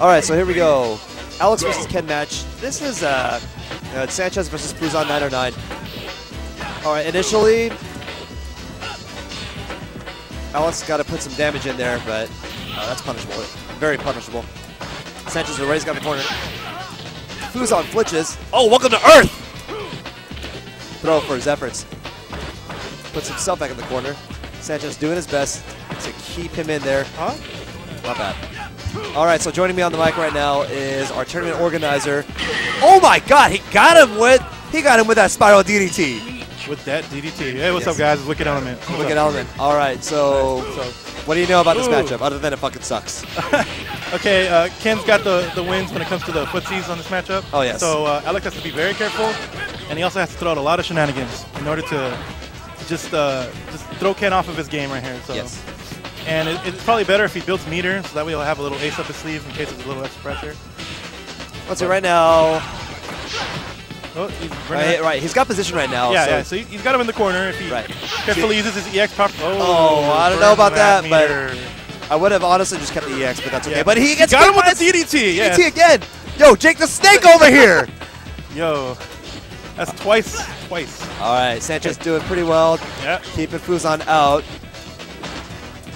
Alright, so here we go. Alex versus Ken match. This is Sanchez versus Fuson909. Alright, initially, Alex got to put some damage in there, but that's punishable. Very punishable. Sanchez already's got the corner. Fuson flinches. Oh, welcome to Earth! Throw for his efforts. Puts himself back in the corner. Sanchez doing his best to keep him in there. Huh? Not bad. Alright, so joining me on the mic right now is our tournament organizer. Oh my god, he got him with that spiral DDT. With that DDT. Hey, what's up guys? It's Wicked Element. Wicked Element. Alright, so what do you know about this matchup other than it fucking sucks? Okay, Ken's got the wins when it comes to the footsies on this matchup. Oh yes. So Alex has to be very careful, and he also has to throw out a lot of shenanigans in order to just throw Ken off of his game right here. So. Yes. And it's probably better if he builds meter, so that way he'll have a little ace up his sleeve in case there's a little extra pressure. Let's see right now. Oh, he's right. He's got position right now. Yeah, so, yeah. So he's got him in the corner. If he carefully uses his EX properly. Oh, I don't know about that, but I would have honestly just kept the EX, but that's okay. Yeah. But he gets got him with the DDT. Yeah. DDT again. Yo, Jake the Snake over here. Yo. That's twice. All right, Sanchez doing pretty well. Yeah. Keeping Fuson out.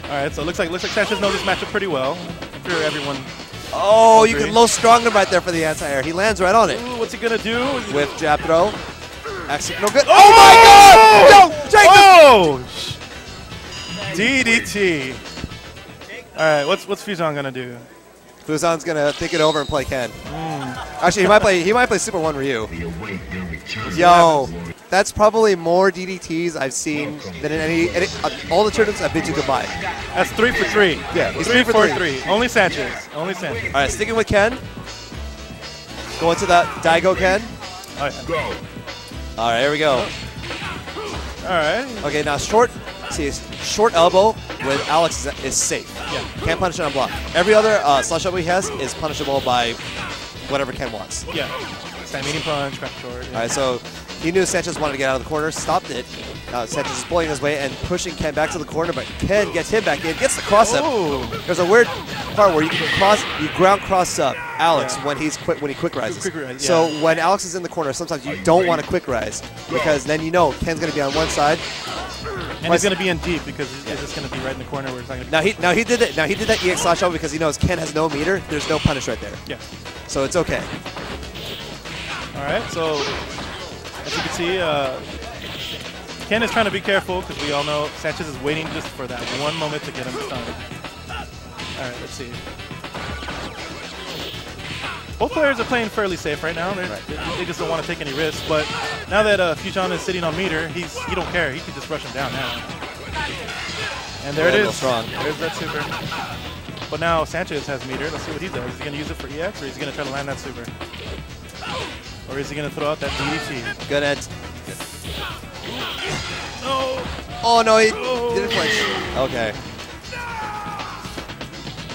All right, so it looks like Sanchez knows this matchup pretty well. I'm sure everyone. Oh, you can low strong him right there for the anti-air. He lands right on it. Ooh, what's he gonna do? Whip jab throw. Actually, no good. Oh, oh my God! No, Jake. Oh, DDT. All right, what's Fuson gonna do? Fuson's gonna think it over and play Ken. Actually, he might play Super One Ryu. Yo, that's probably more DDTs I've seen than in all the tournaments I've been to combined. That's 3 for 3. Yeah, he's 3 for 3. Only Sanchez. All right, sticking with Ken. Going to that Daigo Ken. All right. All right, here we go. All right. Okay, now short elbow with Alex is safe. Yeah. Can't punish it on block. Every other slash elbow he has is punishable by whatever Ken wants. Yeah. Standing punch, crash short. Yeah. All right, so he knew Sanchez wanted to get out of the corner, stopped it. Sanchez is pulling his way and pushing Ken back to the corner, but Ken gets him back in, gets the cross up. Oh. There's a weird part where you can ground cross up Alex when he quick rises. So when Alex is in the corner, sometimes you don't want to quick rise because then you know Ken's going to be on one side. And he's going to be in deep because he's just going to be right in the corner where it's not going to be. Now he did that EX slash out because he knows Ken has no meter. There's no punish right there. Yeah. So it's okay. All right. So as you can see, Ken is trying to be careful because we all know Sanchez is waiting just for that one moment to get him stunned. All right. Let's see. Both players are playing fairly safe right now. They just don't want to take any risks. But now that Fuson is sitting on meter, he don't care. He can just rush him down now. And there it is. Strong. There's that super. But now Sanchez has meter. Let's see what he does. Is he going to use it for EX, or is he going to try to land that super? Or is he going to throw out that DDT? Good edge. No. Oh, no, he didn't flinch. Okay.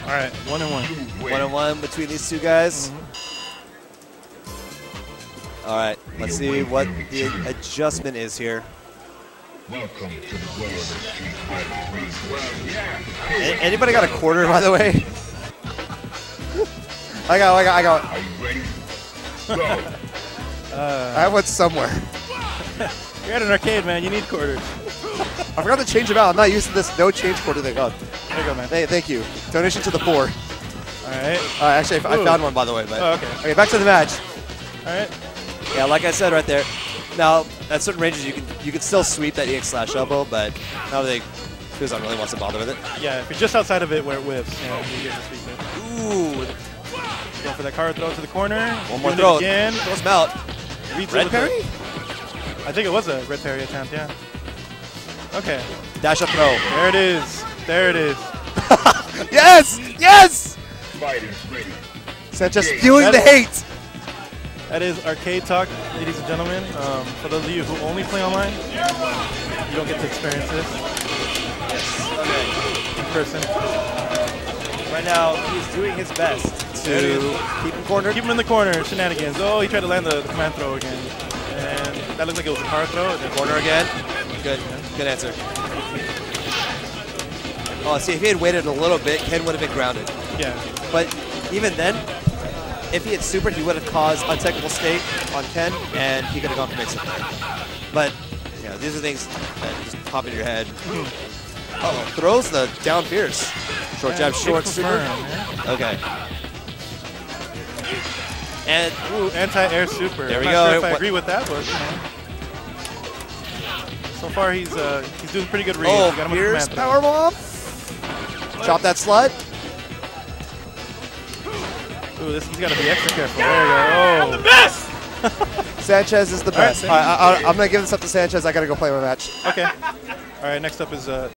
All right, 1-1. 1-1 between these two guys. All right, let's see what the adjustment is here. Anybody got a quarter, by the way? I got. Are you ready? I went somewhere. You're at an arcade, man. You need quarters. I forgot to change them out. I'm not used to this no change quarter thing. Oh, there you go, man. Hey, thank you. Donation to the poor. All right. Actually, I found one, by the way. But okay, back to the match. All right. Yeah, like I said right there. Now, at certain ranges, you can still sweep that EX slash elbow, but now Fuson really wants to bother with it. Yeah, if you're just outside of it where it whiffs, you know, you get to sweep it. Ooh. Go for that card throw to the corner. One more throw. Again. Throws him out. Red parry? I think it was a red parry attempt, yeah. Okay. Dash up throw. There it is. There it is. Yes! Yes! Sanchez spewing the hate. That is Arcade Talk, ladies and gentlemen. For those of you who only play online, you don't get to experience this. Yes. Okay. In person. Right now, he's doing his best to keep him cornered. Keep him in the corner. Shenanigans. Oh, he tried to land the command throw again. And that looked like it was a car throw. Corner again. Good. Good answer. Oh, see, if he had waited a little bit, Ken would have been grounded. Yeah. But Even then, if he had supered, he would have caused untechnical state on Ken, and he could have gone for mix-up there. But, you know, these are things that just pop into your head. Uh-oh, throws the down fierce. Short jab, short super. Okay. And ooh, anti-air super. There we go. Sure if I agree with that one. So far, he's doing pretty good read. Oh, got him fierce powerbomb. Chop that slut. Ooh, this he's got to be extra careful. Yeah, there you go. Oh. I'm the best. Sanchez is the best. All right, I'm gonna give this up to Sanchez. I gotta go play my match. Okay. All right. Next up is